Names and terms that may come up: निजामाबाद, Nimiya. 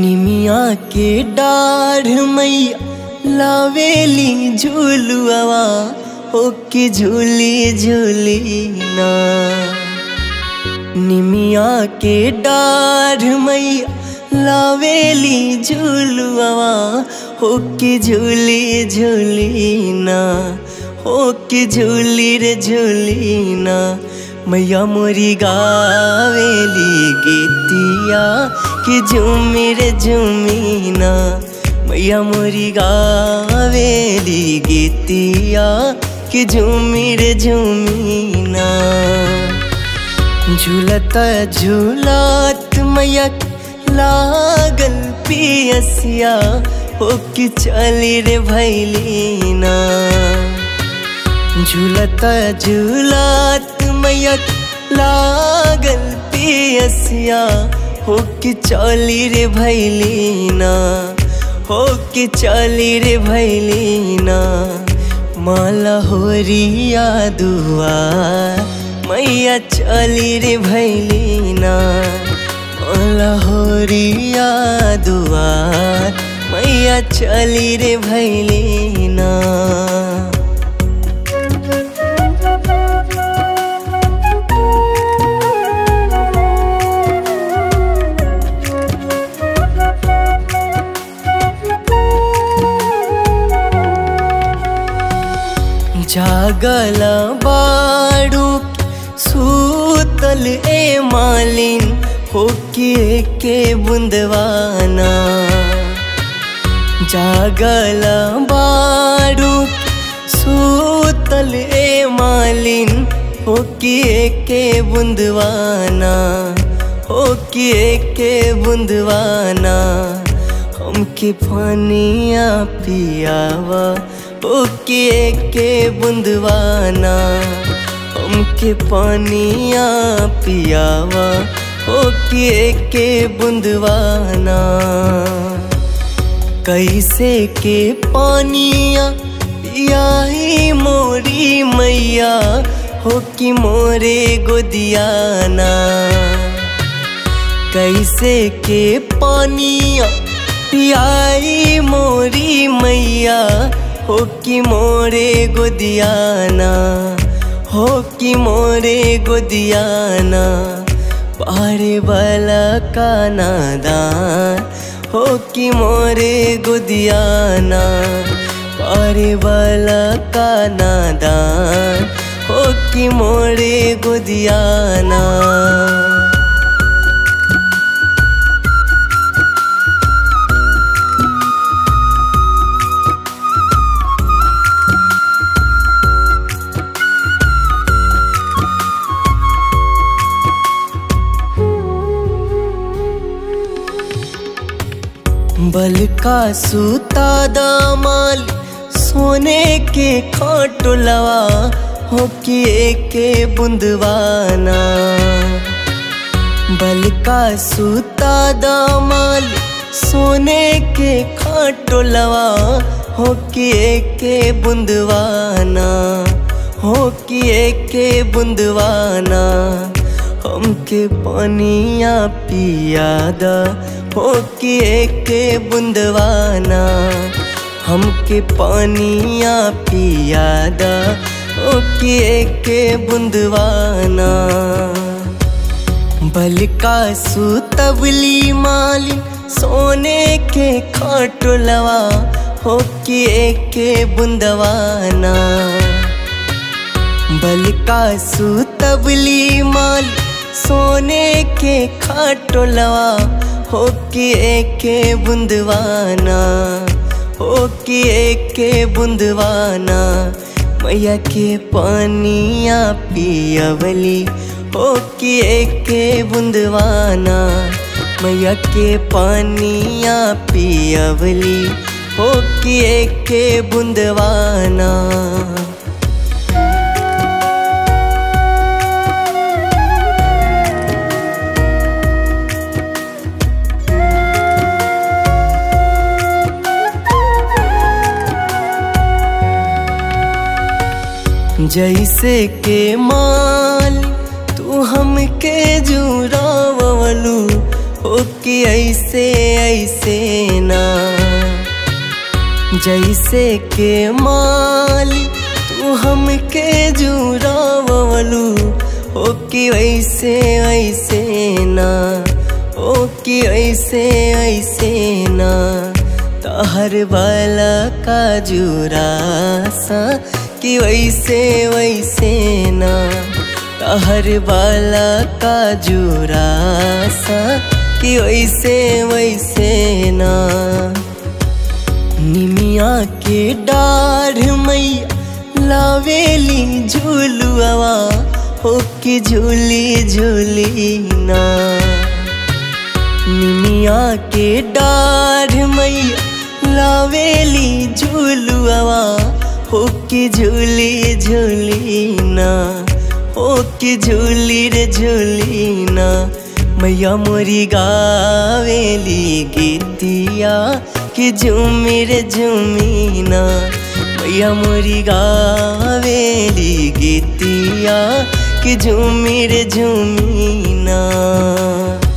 निमिया के डाढ़ मई लावेली झूलुआ ओके झूली झूली ना। निमिया के डाढ़ मई लावेली झूलुआ ओके झूली झूली ना ओके झूली रे झूली ना। मैया मोरी गावेली गीतिया कि झूमी रे झूमी ना। मैया मोरी गावेली गीतिया कि झूमी रे झूमी ना। झूलत झूलत मैया लागल पियसिया ओके चली रे भैली ना। झूलत झूलत मैया लागल पियसिया होके चली रे भैली ना होके चली रे भैली ना। माला होरिया दुआ मैया चली रे भैली ना। माला होरिया दुआ मैया चली रे भैली ना। जागल बाड़ू सूतल ए मालिन होके के बुंदवाना। जागल बाड़ू सूतल ए मालिन होके बुंदवाना होके बुंदवाना। हमके पानिया पियावा ओके बुंदवाना। हमके पानिया पियावा ओके बुंदवाना। कैसे के पानिया पियाही मोरी मैया होके मोरे गोदियाना। कैसे के पानिया पियाही मोरी मैया होके मोरे गोदियाना होके मोरे गोदियाना। पारे वाला का नादान होके मोरे गोदियाना। पारे वाला का नादान होके मोरे गोदियाना। बल का सूता दामाल सोने के खाटुलवा होके बुंदवाना। बल का सूता दामाल सोने के खाटुलवा होके बुंदवाना होके बुंदवाना। हमके पानिया पियादा होके बुंदवाना। हमके पानिया पियादा होके बुंदवाना। बलका सुतवली माली सोने के खाटुलवा होके बुंदवाना। बलका सुतवली माली सोने के खाटुलवा होके बुंदवाना होके बुंदवाना। मैया के पानिया पियावली होके बुंदवाना। मैया के पानिया पियावली होके बुंदवाना। जैसे के माल तू हमके जुरावलू होके ऐसे ऐसे ना जैसे के माली तू हमके जुरावलू ओ कि ऐसे ऐसे ना ओ कि ऐसे ऐसे ना तहर वाला का जुरासा कि वैसे वैसे ना तहर वाला का जुरासा कि वैसे वैसे ना। निमिया के डाढ़ मैया लावेली झूलुआ हो कि झूली झूली ना। निमिया के डाढ़ मैया लावेली झूलुआ हो कि झूली झूली ना ओ कि झूली रे झूली ना। मैया मोरी गावेली गीतिया कि झूमी रे झूमी ना। मैया मोरी गावेली गीतिया कि झूमी रे झूमी ना।